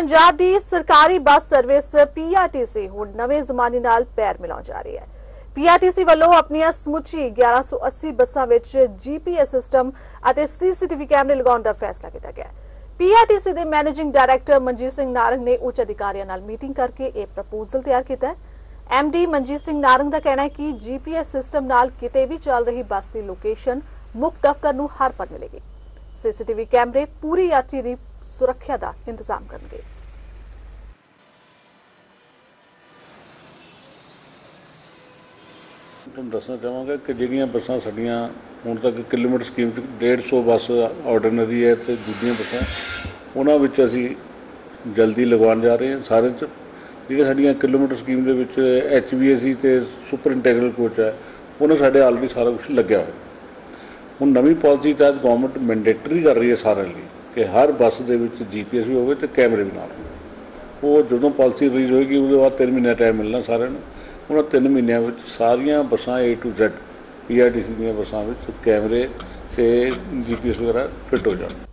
पंजाब की सरकारी bus service PRTC हुण नवे ज़माने नाल पैर मिलाउण जा रही है। पीआरटीसी वालों अपनी समुची 1180 बसां विच जीपीएस सिस्टम अते सीसीटीवी कैमरे लगाउण दा फैसला कीता गया। पीआरटीसी दे मैनेजिंग डायरैक्टर मंजीत सिंह नारंग ने उच्च अधिकारियों नाल मीटिंग करके यह प्रपोजल तैयार किया है। एमडी मंजीत सिंह नारंग का कहना है कि जीपीएस सिस्टम नाल किते भी चल रही बस की लोकेशन मुख्य दफ्तर नूं हर पल मिलेगी। सीसीटीवी कैमरे पूरी यात्री दी सुरक्षा दा इंतजाम करनगे। ਤੁਹਾਨੂੰ ਦੱਸਣਾ ਚਾਹਾਂਗਾ ਕਿ ਜਿਹੜੀਆਂ ਬੱਸਾਂ ਸਾਡੀਆਂ ਹੁਣ ਤੱਕ ਕਿਲੋਮੀਟਰ ਸਕੀਮ 'ਚ 150 ਬੱਸ ਆਰਡੀਨਰੀ ਹੈ ਤੇ ਦੂਜੀਆਂ ਬੱਸਾਂ ਉਹਨਾਂ ਵਿੱਚ ਅਸੀਂ ਜਲਦੀ ਲਗਵਾਉਣ ਜਾ ਰਹੇ ਹਾਂ। ਸਾਰੇ 'ਚ ਜਿਹੜੇ ਸਾਡੀਆਂ ਕਿਲੋਮੀਟਰ ਸਕੀਮ ਦੇ ਵਿੱਚ HVAC ਤੇ ਸੁਪਰ ਇੰਟੈਗਰਲ ਕੋਚ ਹੈ ਉਹਨਾਂ ਸਾਡੇ ਆਲਰੇਡੀ ਸਾਰਾ ਕੁਝ ਲੱਗਿਆ ਹੋਇਆ। ਹੁਣ ਨਵੀਂ ਪਾਲਿਸੀ ਤਹਿਤ ਗੌਰਮੈਂਟ ਮੈਂਡੇਟਰੀ ਕਰ ਰਹੀ ਹੈ ਸਾਰਿਆਂ ਲਈ ਕਿ ਹਰ ਬੱਸ ਦੇ ਵਿੱਚ GPS ਵੀ ਹੋਵੇ ਤੇ ਕੈਮਰੇ ਵੀ ਨਾਲ ਹੋਣ। ਉਹ ਜਦੋਂ ਪਾਲਿਸੀ ਰਿਲੀਜ਼ ਹੋਏਗੀ ਉਹਦੇ ਬਾਅਦ 3 ਮਹੀਨੇ ਟਾਈਮ ਮਿਲਣਾ ਸਾਰਿਆਂ ਨੂੰ। ਉਹਨਾਂ 3 ਮਹੀਨਿਆਂ ਵਿੱਚ ਸਾਰੀਆਂ ਬੱਸਾਂ A to Z PRTC ਦੀਆਂ ਬੱਸਾਂ ਵਿੱਚ ਕੈਮਰੇ ਤੇ GPS ਵਗੈਰਾ ਫਿੱਟ ਹੋ ਜਾਣ।